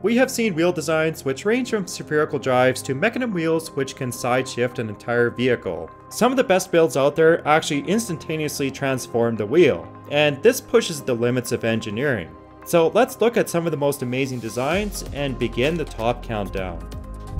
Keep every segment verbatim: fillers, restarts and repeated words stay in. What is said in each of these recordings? We have seen wheel designs which range from spherical drives to mechanism wheels which can side shift an entire vehicle. Some of the best builds out there actually instantaneously transform the wheel, and this pushes the limits of engineering. So let's look at some of the most amazing designs and begin the top countdown.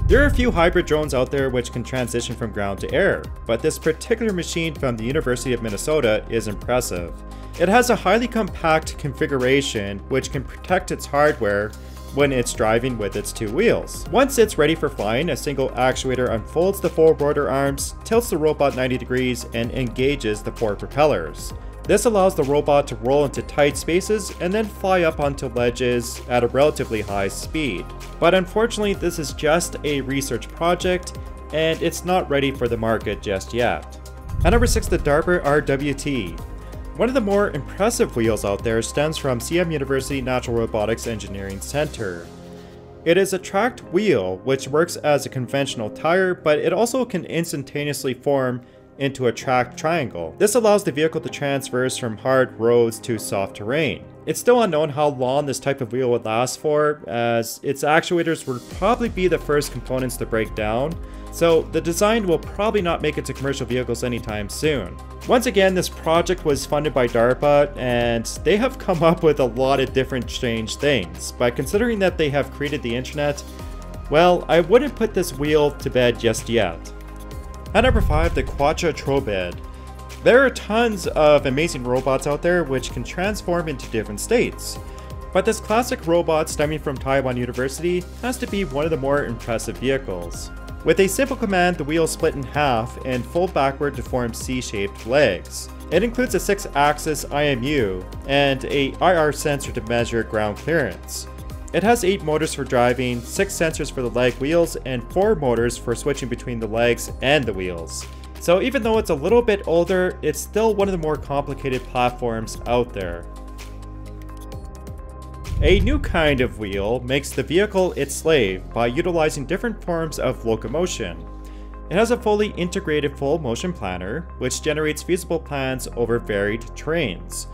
There are a few hybrid drones out there which can transition from ground to air, but this particular machine from the University of Minnesota is impressive. It has a highly compact configuration which can protect its hardware when it's driving with its two wheels. Once it's ready for flying, a single actuator unfolds the four rotor arms, tilts the robot ninety degrees, and engages the four propellers. This allows the robot to roll into tight spaces and then fly up onto ledges at a relatively high speed. But unfortunately, this is just a research project and it's not ready for the market just yet. At number six, the DARPA R W T. One of the more impressive wheels out there stems from C M University Natural Robotics Engineering Center. It is a tracked wheel which works as a conventional tire, but it also can instantaneously form into a tracked triangle. This allows the vehicle to traverse from hard roads to soft terrain. It's still unknown how long this type of wheel would last for, as its actuators would probably be the first components to break down, so the design will probably not make it to commercial vehicles anytime soon. Once again, this project was funded by DARPA, and they have come up with a lot of different strange things, but considering that they have created the internet, well, I wouldn't put this wheel to bed just yet. At number five, the Quachatrobed. There are tons of amazing robots out there which can transform into different states, but this classic robot stemming from Taiwan University has to be one of the more impressive vehicles. With a simple command, the wheels split in half and fold backward to form C-shaped legs. It includes a six-axis I M U and a I R sensor to measure ground clearance. It has eight motors for driving, six sensors for the leg wheels, and four motors for switching between the legs and the wheels. So even though it's a little bit older, it's still one of the more complicated platforms out there. A new kind of wheel makes the vehicle its slave by utilizing different forms of locomotion. It has a fully integrated full motion planner, which generates feasible plans over varied terrains.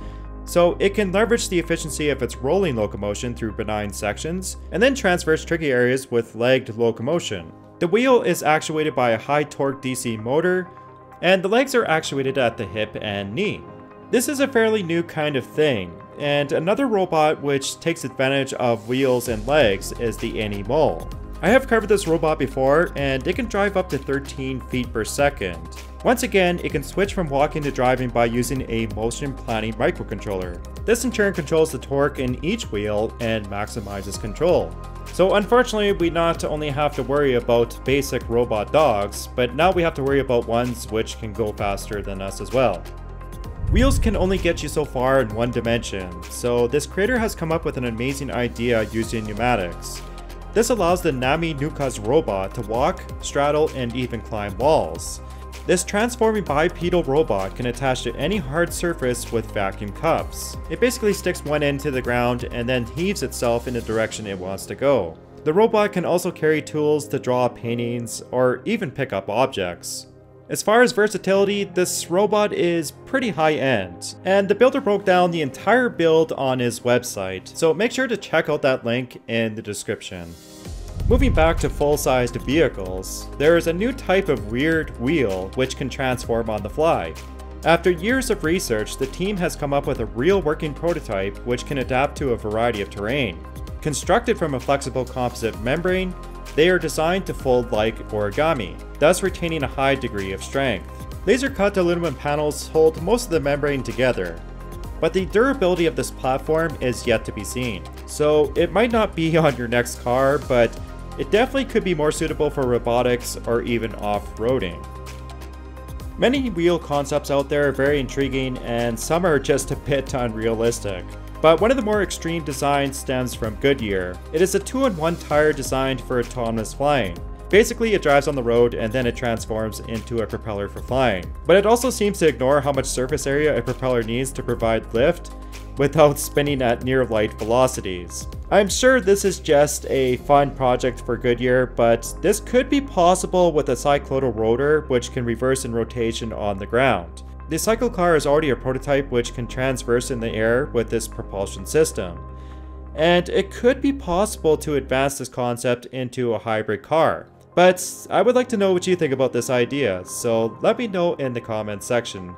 So it can leverage the efficiency of its rolling locomotion through benign sections, and then traverse tricky areas with legged locomotion. The wheel is actuated by a high torque D C motor, and the legs are actuated at the hip and knee. This is a fairly new kind of thing, and another robot which takes advantage of wheels and legs is the ANYmal. I have covered this robot before, and it can drive up to thirteen feet per second. Once again, it can switch from walking to driving by using a motion planning microcontroller. This in turn controls the torque in each wheel and maximizes control. So unfortunately, we not only have to worry about basic robot dogs, but now we have to worry about ones which can go faster than us as well. Wheels can only get you so far in one dimension, so this creator has come up with an amazing idea using pneumatics. This allows the Nami Nuka's robot to walk, straddle, and even climb walls. This transforming bipedal robot can attach to any hard surface with vacuum cups. It basically sticks one end to the ground and then heaves itself in the direction it wants to go. The robot can also carry tools to draw paintings or even pick up objects. As far as versatility, this robot is pretty high end, and the builder broke down the entire build on his website, so make sure to check out that link in the description. Moving back to full-sized vehicles, there is a new type of weird wheel which can transform on the fly. After years of research, the team has come up with a real working prototype which can adapt to a variety of terrain. Constructed from a flexible composite membrane, they are designed to fold like origami, thus retaining a high degree of strength. Laser-cut aluminum panels hold most of the membrane together, but the durability of this platform is yet to be seen. So it might not be on your next car, but it definitely could be more suitable for robotics or even off-roading. Many wheel concepts out there are very intriguing, and some are just a bit unrealistic. But one of the more extreme designs stems from Goodyear. It is a two-in-one tire designed for autonomous flying. Basically, it drives on the road and then it transforms into a propeller for flying. But it also seems to ignore how much surface area a propeller needs to provide lift without spinning at near light velocities. I'm sure this is just a fun project for Goodyear, but this could be possible with a cycloidal rotor which can reverse in rotation on the ground. The cyclocar is already a prototype which can transverse in the air with this propulsion system. and it could be possible to advance this concept into a hybrid car. But I would like to know what you think about this idea, so let me know in the comments section.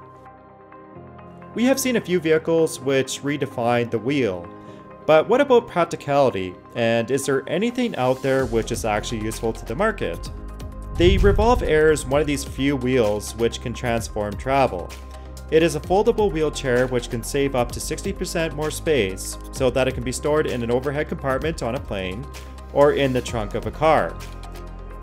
We have seen a few vehicles which redefine the wheel, but what about practicality, and is there anything out there which is actually useful to the market? The Revolve Air is one of these few wheels which can transform travel. It is a foldable wheelchair which can save up to sixty percent more space, so that it can be stored in an overhead compartment on a plane, or in the trunk of a car.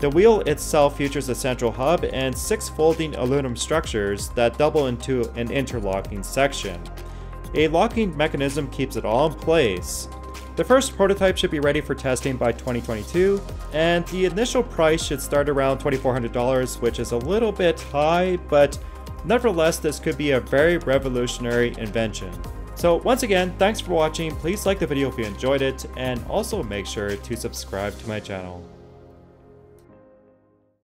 The wheel itself features a central hub and six folding aluminum structures that double into an interlocking section. A locking mechanism keeps it all in place. The first prototype should be ready for testing by twenty twenty-two, and the initial price should start around twenty-four hundred dollars, which is a little bit high, but nevertheless this could be a very revolutionary invention. So once again, thanks for watching, please like the video if you enjoyed it, and also make sure to subscribe to my channel.